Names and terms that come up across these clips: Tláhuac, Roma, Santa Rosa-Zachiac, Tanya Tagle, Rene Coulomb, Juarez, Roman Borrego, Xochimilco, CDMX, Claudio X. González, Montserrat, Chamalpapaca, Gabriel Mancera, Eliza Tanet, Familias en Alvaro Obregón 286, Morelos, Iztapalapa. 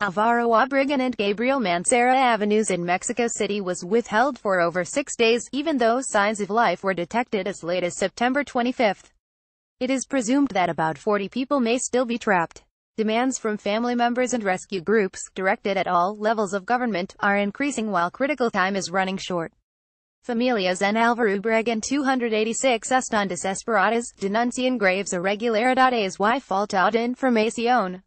Alvaro Obregón and Gabriel Mancera avenues in Mexico City was withheld for over 6 days, even though signs of life were detected as late as September 25. It is presumed that about 40 people may still be trapped. Demands from family members and rescue groups, directed at all levels of government, are increasing while critical time is running short. Familias en Alvaro Obregón 286 están desesperadas, denuncian graves irregularidades y falta de información.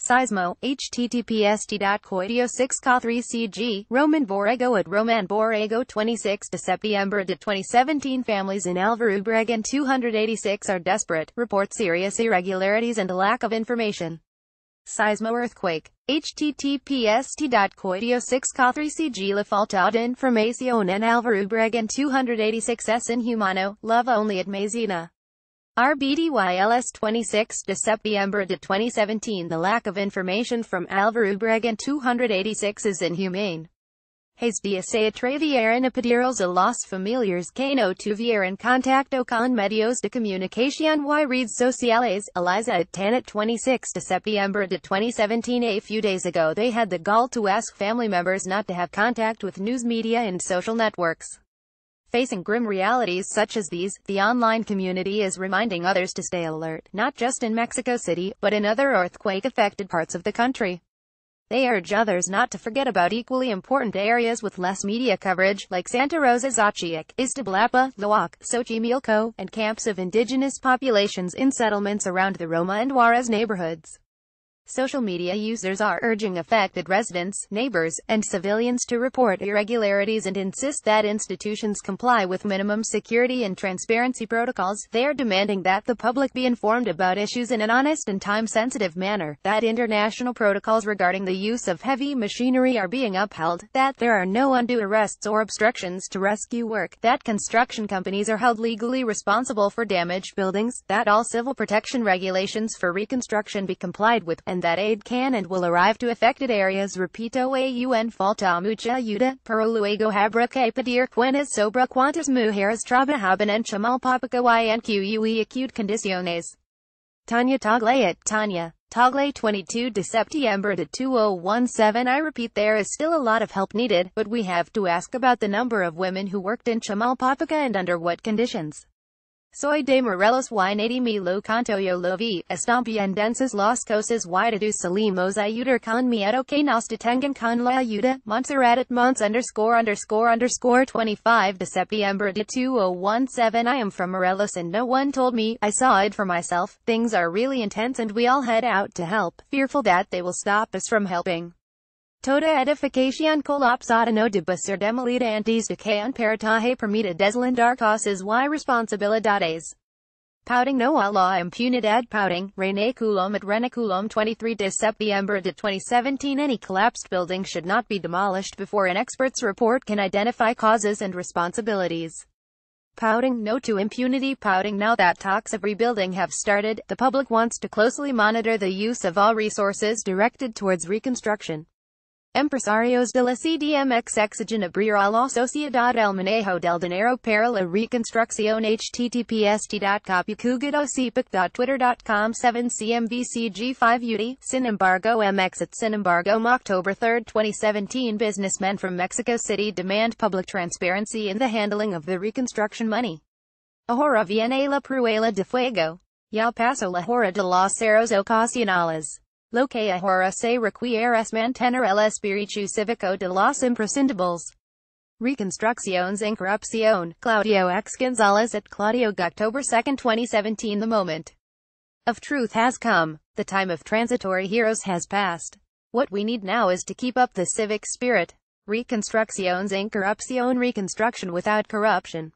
Sismo, https://t.coitio6.3cg, Roman Borrego at Roman Borrego 26 to September de 2017. Families in Alvaro Obregón 286 are desperate, report serious irregularities and a lack of information. Sismo earthquake, https://t.coitio6.3cg, la falta de información en Alvaro Obregón 286 es inhumano, love only at Mazina. RBDYLS 26 de September de 2017. The lack of information from Alvaro Obregón 286 is inhumane. Has de se atreveran a pediros a los familiares que no tuvieran contacto con medios de comunicación y redes sociales. Eliza Tanet 26 de September de 2017. A few days ago they had the gall to ask family members not to have contact with news media and social networks. Facing grim realities such as these, the online community is reminding others to stay alert, not just in Mexico City, but in other earthquake-affected parts of the country. They urge others not to forget about equally important areas with less media coverage, like Santa Rosa-Zachiac, Iztapalapa, Tláhuac, Xochimilco, and camps of indigenous populations in settlements around the Roma and Juarez neighborhoods. Social media users are urging affected residents, neighbors, and civilians to report irregularities and insist that institutions comply with minimum security and transparency protocols. They are demanding that the public be informed about issues in an honest and time-sensitive manner, that international protocols regarding the use of heavy machinery are being upheld, that there are no undue arrests or obstructions to rescue work, that construction companies are held legally responsible for damaged buildings, that all civil protection regulations for reconstruction be complied with, and that aid can and will arrive to affected areas. Repito, aun falta mucha ayuda, pero luego habrá que pedir cuentas sobre cuántas mujeres trabajaban en Chamalpapaca y en que acute condiciones. Tanya Tagle at Tanya Tagle 22 de September de 2017. I repeat, there is still a lot of help needed, but we have to ask about the number of women who worked in Chamalpapaca and under what conditions. Soy de Morelos y nadie lo canto yo lo vi, están bien densas las cosas y todos salimos a ayudar con miedo que nos detengan con la ayuda. Montserrat at Monts____ 25 de September de 2017. I am from Morelos and no one told me, I saw it for myself. Things are really intense and we all head out to help, fearful that they will stop us from helping. Toda edificación colapsada no debe ser demolida antes de que un peritaje permita deslindar causas y responsabilidades. Pouting no a la impunidad. Pouting, Rene Coulomb at Rene Coulomb 23 de September de 2017. Any collapsed building should not be demolished before an expert's report can identify causes and responsibilities. Pouting no to impunity. Pouting now that talks of rebuilding have started, the public wants to closely monitor the use of all resources directed towards reconstruction. Empresarios de la CDMX exigen abrir a la sociedad el manejo del dinero para la reconstrucción. https://t.copicugodosipic.twitter.com/7cmbcg5ud. Sin embargo MX at Sin embargo October 3, 2017. Businessmen from Mexico City demand public transparency in the handling of the reconstruction money. Ahora viene la prueba de fuego. Ya pasó la hora de los ceros ocasionales. Lo que ahora se requiere es mantener el espíritu cívico de los imprescindibles. Reconstrucciones en corrupción. Claudio X. González at Claudio October 2, 2017. The moment of truth has come. The time of transitory heroes has passed. What we need now is to keep up the civic spirit. Reconstrucciones en corrupción. Reconstruction without corruption.